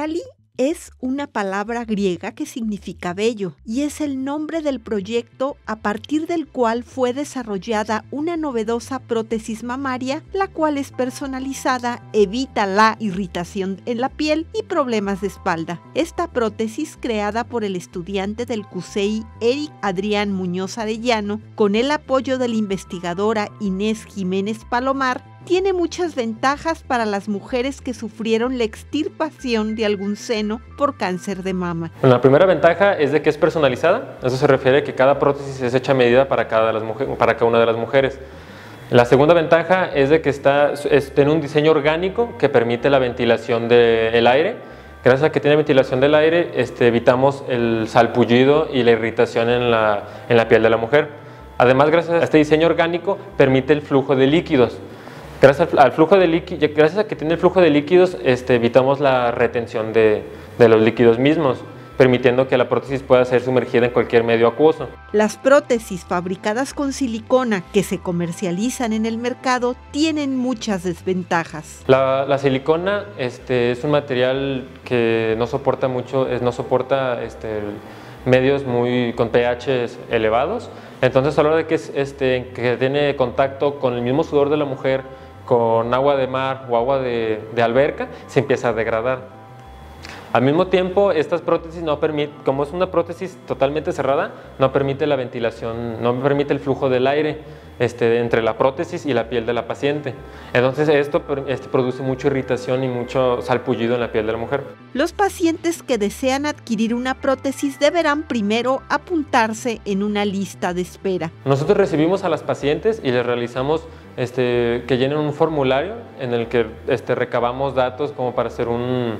Cali es una palabra griega que significa bello y es el nombre del proyecto a partir del cual fue desarrollada una novedosa prótesis mamaria, la cual es personalizada, evita la irritación en la piel y problemas de espalda. Esta prótesis, creada por el estudiante del CUCEI Eric Adrián Muñoz Arellano, con el apoyo de la investigadora Inés Jiménez Palomar, tiene muchas ventajas para las mujeres que sufrieron la extirpación de algún seno por cáncer de mama. Bueno, la primera ventaja es de que es personalizada. Eso se refiere a que cada prótesis es hecha a medida para cada una de las mujeres. La segunda ventaja es de que tiene un diseño orgánico que permite la ventilación del aire. Gracias a que tiene ventilación del aire, evitamos el salpullido y la irritación en la piel de la mujer. Además, gracias a este diseño orgánico, permite el flujo de líquidos. Gracias a que tiene el flujo de líquidos, evitamos la retención de los líquidos mismos, permitiendo que la prótesis pueda ser sumergida en cualquier medio acuoso. Las prótesis fabricadas con silicona que se comercializan en el mercado tienen muchas desventajas. La silicona es un material que no soporta mucho, medios con pH elevados, entonces a la hora de que tiene contacto con el mismo sudor de la mujer, con agua de mar o agua de alberca, se empieza a degradar. Al mismo tiempo, estas prótesis no permiten, como es una prótesis totalmente cerrada, no permite la ventilación, no permite el flujo del aire entre la prótesis y la piel de la paciente. Entonces esto produce mucha irritación y mucho salpullido en la piel de la mujer. Los pacientes que desean adquirir una prótesis deberán primero apuntarse en una lista de espera. Nosotros recibimos a las pacientes y les realizamos que llenen un formulario en el que recabamos datos como para hacer un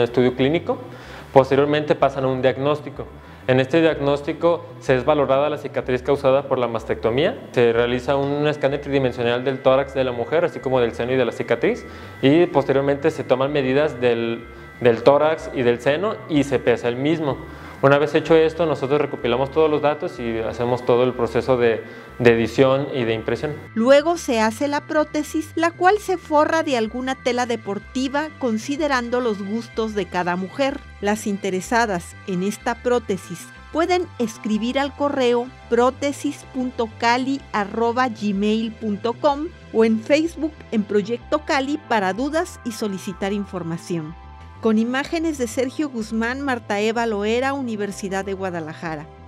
estudio clínico. Posteriormente pasan a un diagnóstico. En este diagnóstico se es valorada la cicatriz causada por la mastectomía, se realiza un escáner tridimensional del tórax de la mujer, así como del seno y de la cicatriz, y posteriormente se toman medidas del tórax y del seno y se pesa el mismo. Una vez hecho esto, nosotros recopilamos todos los datos y hacemos todo el proceso de edición y de impresión. Luego se hace la prótesis, la cual se forra de alguna tela deportiva considerando los gustos de cada mujer. Las interesadas en esta prótesis pueden escribir al correo protesis.cali@gmail.com o en Facebook en Proyecto Cali para dudas y solicitar información. Con imágenes de Sergio Guzmán, Marta Eva Loera, Universidad de Guadalajara.